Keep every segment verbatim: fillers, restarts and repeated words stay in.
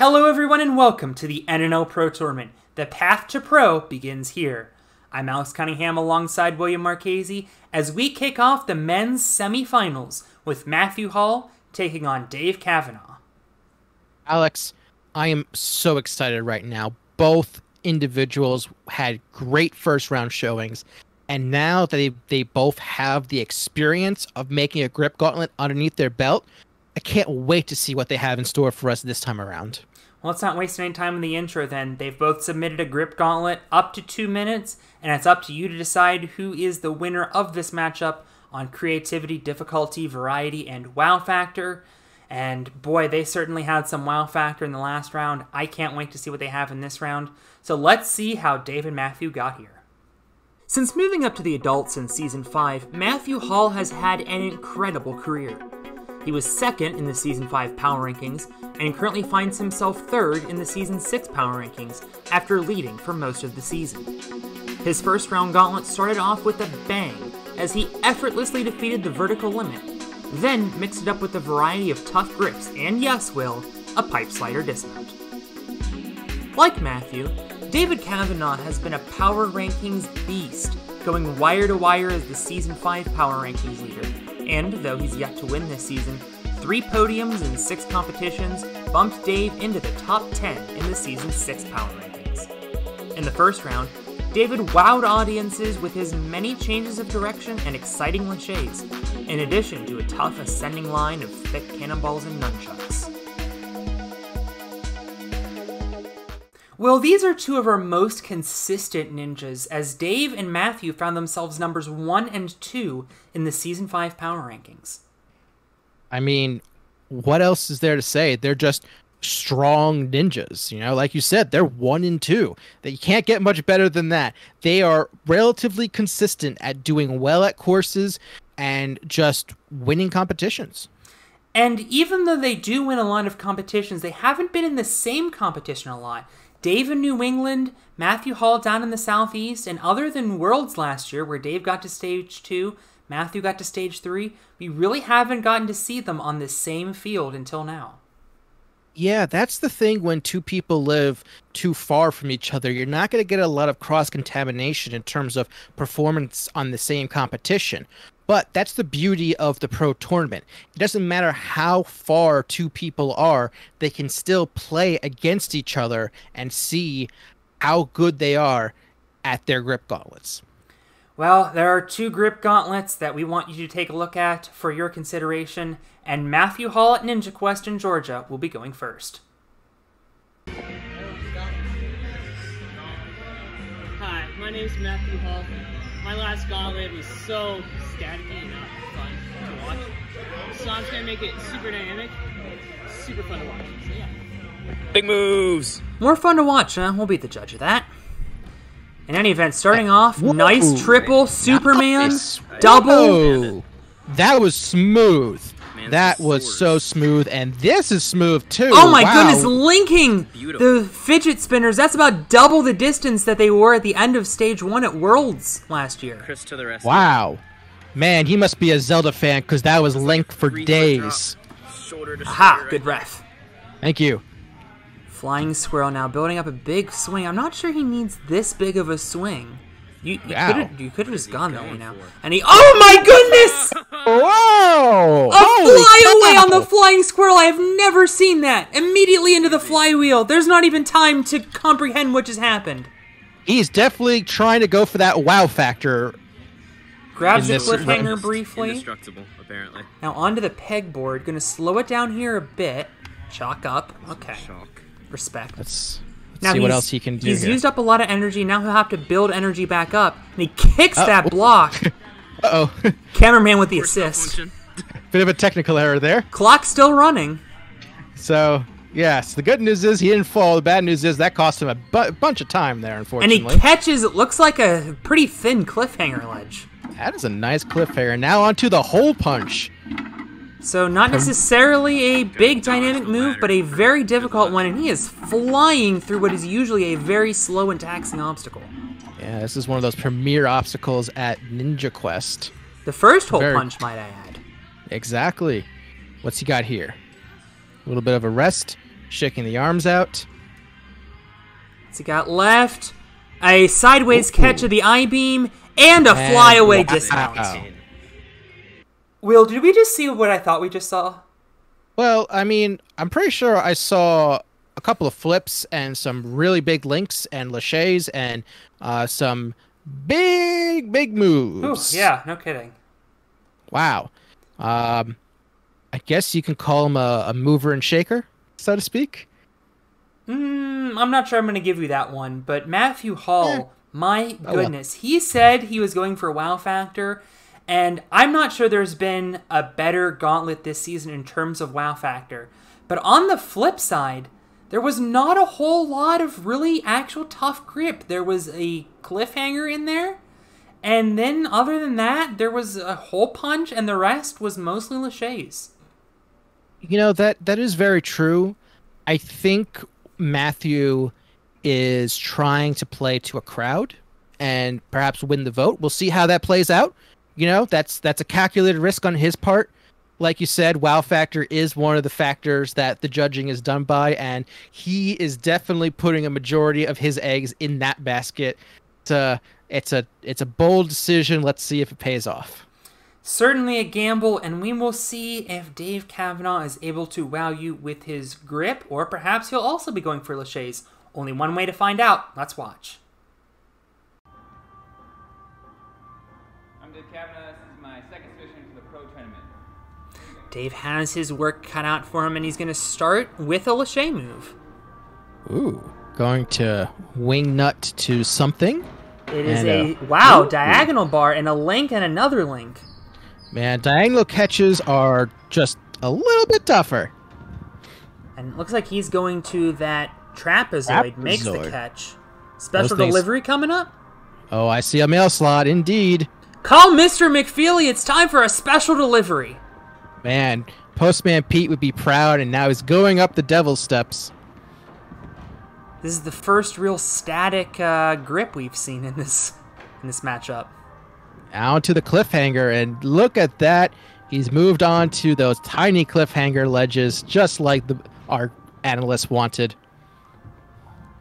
Hello everyone and welcome to the N N L Pro Tournament. The path to pro begins here. I'm Alex Cunningham alongside William Marchese as we kick off the men's semifinals with Matthew Hall taking on Dave Cavanagh. Alex, I am so excited right now. Both individuals had great first round showings, and now they, they both have the experience of making a grip gauntlet underneath their belt. I can't wait to see what they have in store for us this time around. Well, let's not waste any time in the intro then. They've both submitted a grip gauntlet up to two minutes, and it's up to you to decide who is the winner of this matchup on creativity, difficulty, variety, and wow factor. And boy, they certainly had some wow factor in the last round. I can't wait to see what they have in this round. So let's see how Dave and Matthew got here. Since moving up to the adults in Season five, Matthew Hall has had an incredible career. He was second in the Season five Power Rankings, and currently finds himself third in the Season six Power Rankings, after leading for most of the season. His first round gauntlet started off with a bang, as he effortlessly defeated the vertical limit, then mixed it up with a variety of tough grips and, yes Will, a pipe slider dismount. Like Matthew, David Cavanagh has been a Power Rankings beast, going wire to wire as the Season five Power Rankings leader. And, though he's yet to win this season, three podiums in six competitions bumped Dave into the top ten in the Season six Power Rankings. In the first round, David wowed audiences with his many changes of direction and exciting laches, in addition to a tough ascending line of thick cannonballs and nunchucks. Well, these are two of our most consistent ninjas, as Dave and Matthew found themselves numbers one and two in the Season five Power Rankings. I mean, what else is there to say? They're just strong ninjas, you know? Like you said, they're one and two. You can't get much better than that. They are relatively consistent at doing well at courses and just winning competitions. And even though they do win a lot of competitions, they haven't been in the same competition a lot. Dave in New England, Matthew Hall down in the Southeast, and other than Worlds last year, where Dave got to stage two, Matthew got to stage three, we really haven't gotten to see them on the same field until now. Yeah, that's the thing when two people live too far from each other. You're not going to get a lot of cross-contamination in terms of performance on the same competition. But that's the beauty of the pro tournament. It doesn't matter how far two people are, they can still play against each other and see how good they are at their grip gauntlets. Well, there are two grip gauntlets that we want you to take a look at for your consideration, and Matthew Hall at Ninja Quest in Georgia will be going first. Hi, my name is Matthew Hall. My last gauntlet was so staticky and not fun to watch. So I'm just going to make it super dynamic, super fun to watch. So yeah. Big moves! More fun to watch, huh? We'll be the judge of that. In any event, starting I, off, whoa, nice triple, Superman, nice. Double. That was smooth. Man, that was so smooth, and this is smooth too. Oh my wow. goodness, linking Beautiful. The fidget spinners. That's about double the distance that they were at the end of stage one at Worlds last year. Chris to the rescue. Wow. Man, he must be a Zelda fan because that was linked for Three days. Aha, right good ref. Thank you. Flying squirrel now, building up a big swing. I'm not sure he needs this big of a swing. You, you wow. could have just gone that way now. For? And he, oh my goodness! Whoa! A flyaway on the flying squirrel. I have never seen that. Immediately into the flywheel. There's not even time to comprehend what just happened. He's definitely trying to go for that wow factor. Grabs a cliffhanger briefly. Indestructible, apparently. Now onto the pegboard. Gonna slow it down here a bit. Chalk up. Okay. Chalk. Respect. Let's, let's now see what else he can do. He's here. Used up a lot of energy. Now he'll have to build energy back up. And he kicks uh, that block. Uh-oh. Cameraman with the We're assist. Bit of a technical error there. Clock's still running. So, yes. The good news is he didn't fall. The bad news is that cost him a bu bunch of time there, unfortunately. And he catches, it looks like a pretty thin cliffhanger ledge. That is a nice cliffhanger. Now onto the hole punch. So not necessarily a big dynamic move, but a very difficult one, and he is flying through what is usually a very slow and taxing obstacle. Yeah, this is one of those premier obstacles at Ninja Quest. The first hole very... punch, might I add. Exactly. What's he got here? A little bit of a rest. shaking the arms out. What's he got left? A sideways Ooh. catch of the I-beam and a and flyaway wow. dismount. Will, did we just see what I thought we just saw? Well, I mean, I'm pretty sure I saw a couple of flips and some really big links and laches and uh, some big, big moves. Ooh, yeah, no kidding. Wow. Um, I guess you can call him a, a mover and shaker, so to speak. Mm, I'm not sure I'm going to give you that one, but Matthew Hall, yeah. my goodness, oh, well. he said he was going for a wow factor. And I'm not sure there's been a better gauntlet this season in terms of wow factor. But on the flip side, there was not a whole lot of really actual tough grip. There was a cliffhanger in there. And then other than that, there was a hole punch and the rest was mostly laches. You know, that that is very true. I think Matthew is trying to play to a crowd and perhaps win the vote. We'll see how that plays out. You know, that's that's a calculated risk on his part. Like you said, wow factor is one of the factors that the judging is done by, and he is definitely putting a majority of his eggs in that basket. It's a, it's a, it's a bold decision. Let's see if it pays off. Certainly a gamble, and we will see if Dave Cavanagh is able to wow you with his grip, or perhaps he'll also be going for laches. Only one way to find out. Let's watch. Dave Cavanagh, this is my second submission to the Pro Tournament. Dave has his work cut out for him, and he's going to start with a lache move. Ooh, going to wing nut to something. It is a, a wow, ooh, diagonal ooh. bar and a link and another link. Man, diagonal catches are just a little bit tougher. And it looks like he's going to that trapezoid, trapezoid. makes the catch. Special Those delivery things. coming up? Oh, I see a mail slot, indeed. Call Mister McFeely, it's time for a special delivery. Man, Postman Pete would be proud, and now he's going up the devil's steps. This is the first real static uh, grip we've seen in this in this matchup. Out to the cliffhanger, and look at that. He's moved on to those tiny cliffhanger ledges, just like the, our analyst wanted.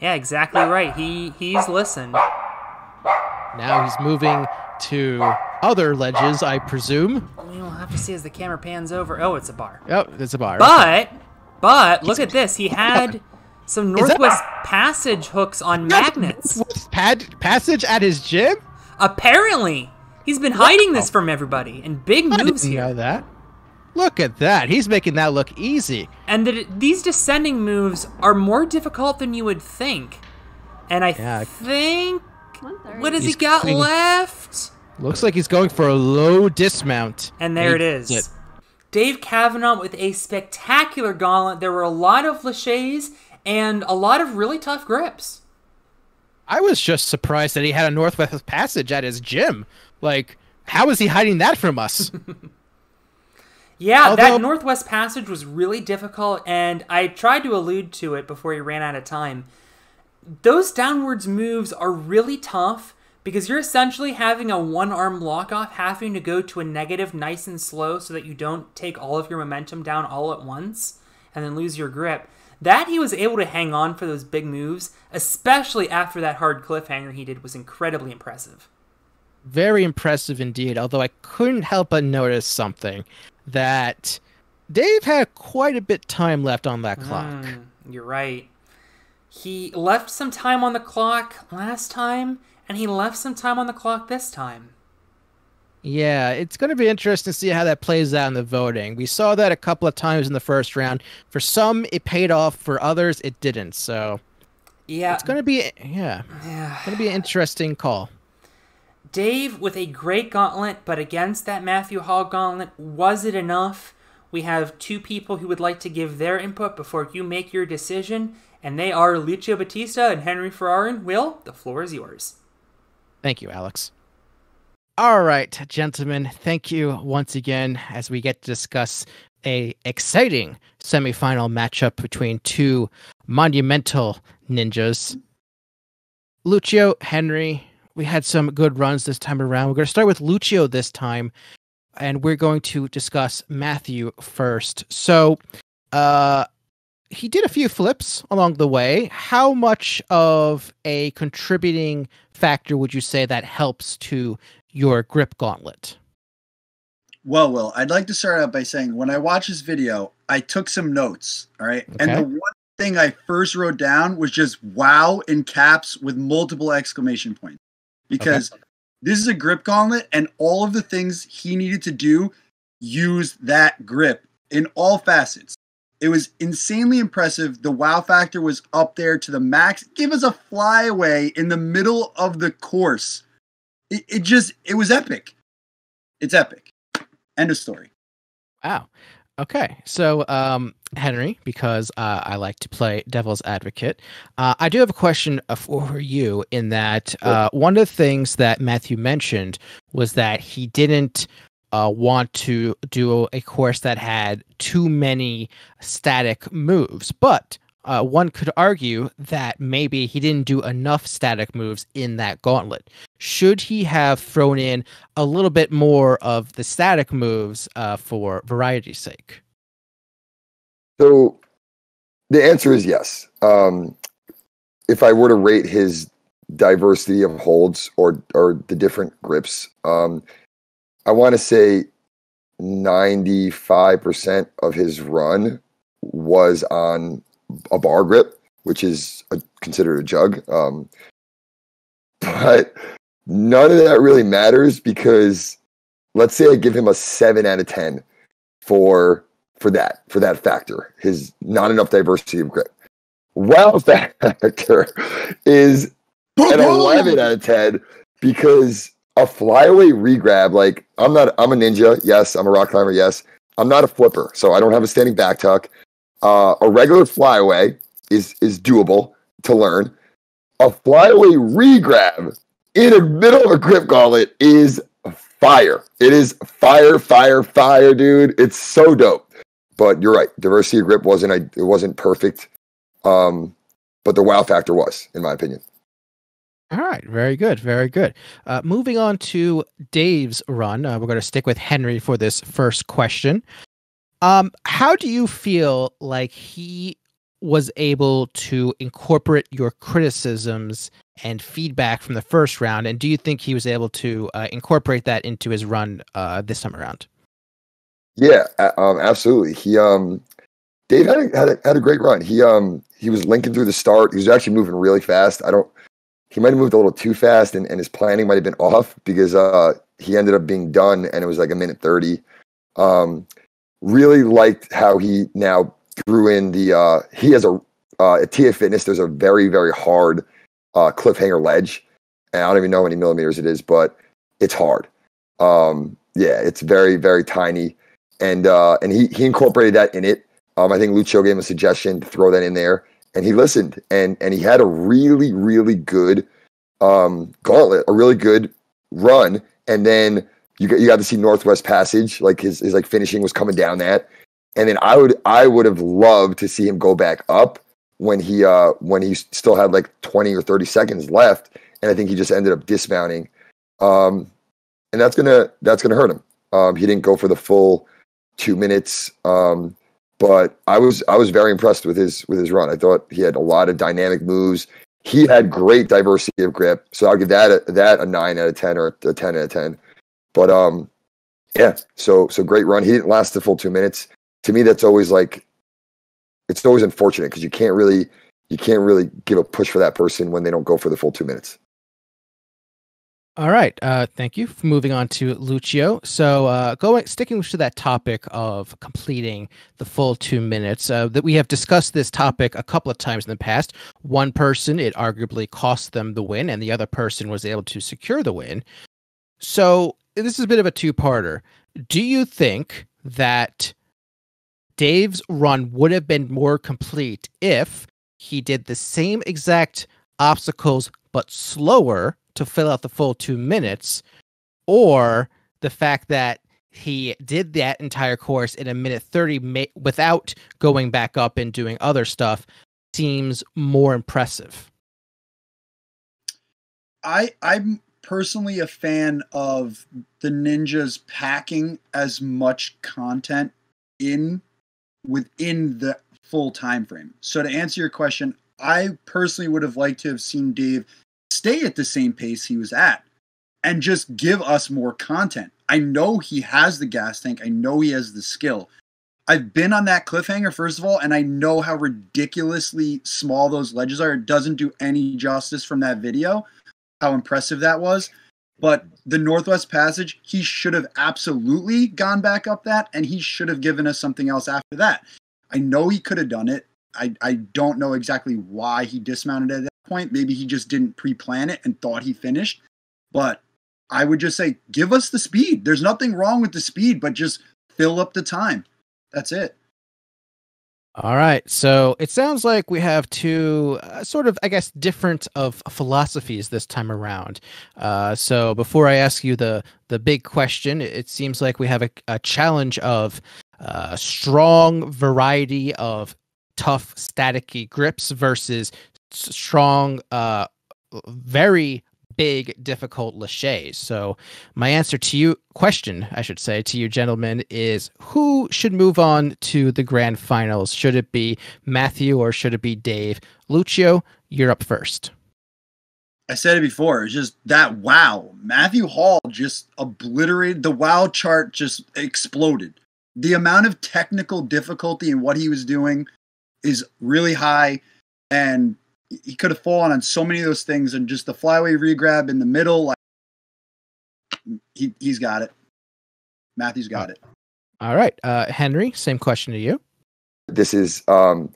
Yeah, exactly right. He He's listened. Now he's moving to other ledges, I presume. We'll have to see as the camera pans over. Oh, it's a bar. Yep, oh, it's a bar. But, but look at this. He had some Northwest Passage hooks on magnets. Northwest Passage at his gym? Apparently, he's been hiding this from everybody. And big moves here. I didn't know that. Look at that. He's making that look easy. And the, these descending moves are more difficult than you would think. And I yeah. think. What has he's he got going, left? Looks like he's going for a low dismount. And there he, it is. It. Dave Cavanagh with a spectacular gauntlet. There were a lot of laches and a lot of really tough grips. I was just surprised that he had a Northwest Passage at his gym. Like, how is he hiding that from us? yeah, Although, that Northwest Passage was really difficult, and I tried to allude to it before he ran out of time. Those downwards moves are really tough because you're essentially having a one-arm lock-off, having to go to a negative nice and slow so that you don't take all of your momentum down all at once and then lose your grip. That he was able to hang on for those big moves, especially after that hard cliffhanger he did, was incredibly impressive. Very impressive indeed, although I couldn't help but notice something, that Dave had quite a bit of time left on that clock. Mm, you're right. He left some time on the clock last time, and he left some time on the clock this time. Yeah, it's going to be interesting to see how that plays out in the voting. We saw that a couple of times in the first round. For some, it paid off. For others, it didn't. So, yeah, it's going to be yeah, yeah. going to be an interesting call. Dave with a great gauntlet, but against that Matthew Hall gauntlet, was it enough? We have two people who would like to give their input before you make your decision, and they are Lucio Batista and Henry Ferrarin. Will, the floor is yours. Thank you, Alex. All right, gentlemen, thank you once again as we get to discuss a exciting semifinal matchup between two monumental ninjas. Lucio, Henry, we had some good runs this time around. We're going to start with Lucio this time, and we're going to discuss Matthew first. So, uh, he did a few flips along the way. How much of a contributing factor would you say that helps to your grip gauntlet? Well, Will, I'd like to start out by saying when I watched this video, I took some notes, all right? Okay. And the one thing I first wrote down was just wow in caps with multiple exclamation points. Because okay. this is a grip gauntlet, and all of the things he needed to do use that grip in all facets. It was insanely impressive. The wow factor was up there to the max. Give us a flyaway in the middle of the course. It, it just, it was epic. It's epic. End of story. Wow. Okay. So, um, Henry, because uh, I like to play devil's advocate, uh, I do have a question for you in that uh, one of the things that Matthew mentioned was that he didn't uh, want to do a course that had too many static moves, but uh, one could argue that maybe he didn't do enough static moves in that gauntlet. Should he have thrown in a little bit more of the static moves uh, for variety's sake? So the answer is yes. Um, if I were to rate his diversity of holds or, or the different grips, um, I want to say ninety-five percent of his run was on a bar grip, which is a, considered a jug. Um, but none of that really matters because let's say I give him a seven out of ten for... for that, for that factor, his not enough diversity of grip. Wow factor is an eleven out of ten because a flyaway regrab, like I'm not, I'm a ninja. Yes. I'm a rock climber. Yes. I'm not a flipper. So I don't have a standing back tuck. Uh, a regular flyaway is, is doable to learn. A flyaway regrab in the middle of a grip gauntlet is fire. It is fire, fire, fire, dude. It's so dope. But you're right. Diversity of grip wasn't it wasn't perfect, um, but the wow factor was, in my opinion. All right, very good, very good. Uh, moving on to Dave's run, uh, we're going to stick with Henry for this first question. Um, how do you feel like he was able to incorporate your criticisms and feedback from the first round, and do you think he was able to uh, incorporate that into his run uh, this time around? Yeah, um, absolutely. He, um, Dave had a, had a, had a great run. He, um, he was linking through the start. He was actually moving really fast. I don't, he might've moved a little too fast and, and his planning might've been off because, uh, he ended up being done and it was like a minute thirty. Um, really liked how he now threw in the, uh, he has a, uh, at T A Fitness, there's a very, very hard, uh, cliffhanger ledge. And I don't even know how many millimeters it is, but it's hard. Um, yeah, it's very, very tiny. And uh, and he he incorporated that in it. Um, I think Lucio gave him a suggestion to throw that in there, and he listened. and And he had a really really good um, gauntlet, a really good run. And then you got, you got to see Northwest Passage, like his his like finishing was coming down that. And then I would I would have loved to see him go back up when he uh when he still had like twenty or thirty seconds left. And I think he just ended up dismounting, um, and that's gonna that's gonna hurt him. Um, he didn't go for the full two minutes, um but i was i was very impressed with his with his run. I thought he had a lot of dynamic moves. He had great diversity of grip, so I'll give that a, that a nine out of ten or a ten out of ten. But um yeah, so so great run. He didn't last the full two minutes. To me, that's always like, it's always unfortunate because you can't really you can't really give a push for that person when they don't go for the full two minutes. All right. Uh, thank you. Moving on to Lucio. So uh, going, sticking to that topic of completing the full two minutes, uh, that we have discussed this topic a couple of times in the past. One person, it arguably cost them the win, and the other person was able to secure the win. So this is a bit of a two-parter. Do you think that Dave's run would have been more complete if he did the same exact obstacles but slower to fill out the full two minutes, or the fact that he did that entire course in a minute thirty without going back up and doing other stuff seems more impressive? I, I'm personally a fan of the ninjas packing as much content in within the full time frame. So to answer your question, I personally would have liked to have seen Dave stay at the same pace he was at and just give us more content. I know he has the gas tank. I know he has the skill. I've been on that cliffhanger, first of all, and I know how ridiculously small those ledges are. It doesn't do any justice from that video, how impressive that was. But the Northwest Passage, he should have absolutely gone back up that, and he should have given us something else after that. I know he could have done it. I, I don't know exactly why he dismounted at that point. Maybe he just didn't pre-plan it and thought he finished. But I would just say, give us the speed. There's nothing wrong with the speed, but just fill up the time. That's it. All right. So it sounds like we have two uh, sort of, I guess, different of philosophies this time around. Uh, so before I ask you the, the big question, it seems like we have a, a challenge of uh, strong variety of tough, staticky grips versus strong, uh, very big, difficult lâchés. So my answer to you question, I should say, to you gentlemen is who should move on to the grand finals? Should it be Matthew or should it be Dave? Lucio, you're up first. I said it before. It's just that wow. Matthew Hall just obliterated. The wow chart just exploded. The amount of technical difficulty in what he was doing is really high, and he could have fallen on so many of those things, and just the flyway regrab in the middle, like he, he's got it. Matthew's got it. All right. Uh, Henry, same question to you. This is um,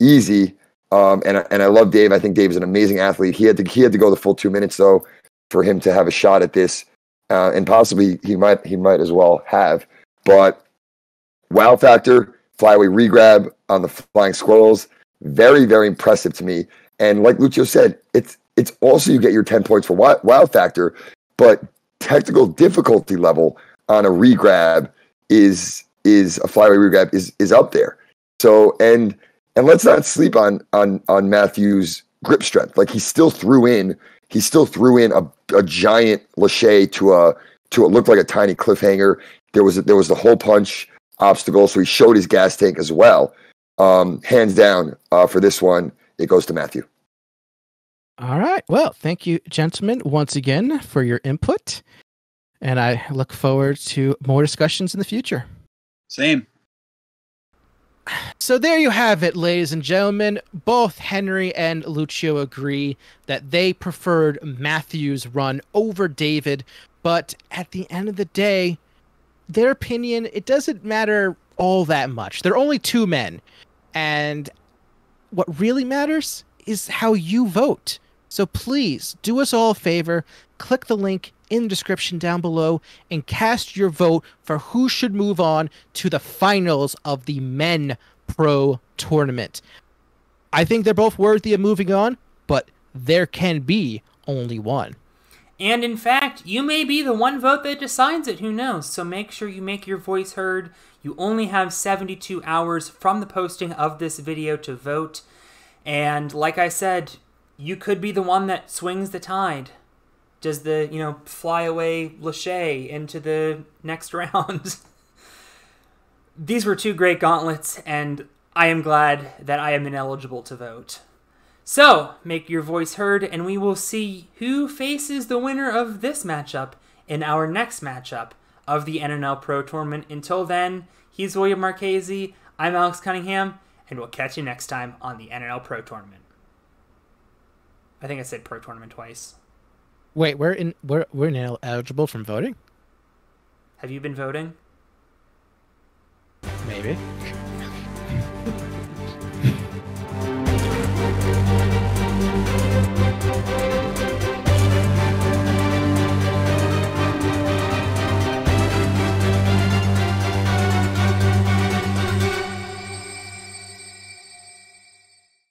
easy. Um, and, and I love Dave. I think Dave is an amazing athlete. He had to, he had to go the full two minutes though, for him to have a shot at this. Uh, and possibly he might, he might as well have, but wow factor, flyway regrab on the flying squirrels. Very, very impressive to me. And like Lucio said, it's it's also you get your ten points for wild, wild factor, but technical difficulty level on a regrab is is a flyway regrab is is up there. So and and let's not sleep on on on Matthew's grip strength. Like he still threw in he still threw in a, a giant lâché to a to what looked like a tiny cliffhanger. There was a, there was the hole punch obstacle, so he showed his gas tank as well. Um, hands down, uh, for this one, it goes to Matthew. All right. Well, thank you, gentlemen, once again for your input. And I look forward to more discussions in the future. Same. So there you have it, ladies and gentlemen. Both Henry and Lucio agree that they preferred Matthew's run over David. But at the end of the day, their opinion, it doesn't matter all that much. They're only two men. And what really matters is how you vote. So please do us all a favor, click the link in the description down below and cast your vote for who should move on to the finals of the Men Pro Tournament. I think they're both worthy of moving on, but there can be only one. And in fact, you may be the one vote that decides it, who knows? So make sure you make your voice heard. You only have seventy-two hours from the posting of this video to vote. And like I said, you could be the one that swings the tide. Does the, you know, fly away lâché into the next round? These were two great gauntlets, and I am glad that I am ineligible to vote. So, make your voice heard, and we will see who faces the winner of this matchup in our next matchup of the N N L Pro Tournament. Until then, he's William Marchese, I'm Alex Cunningham, and we'll catch you next time on the N N L Pro Tournament. I think I said Pro Tournament twice. Wait, we're in we're we're ineligible from voting? Have you been voting? Maybe.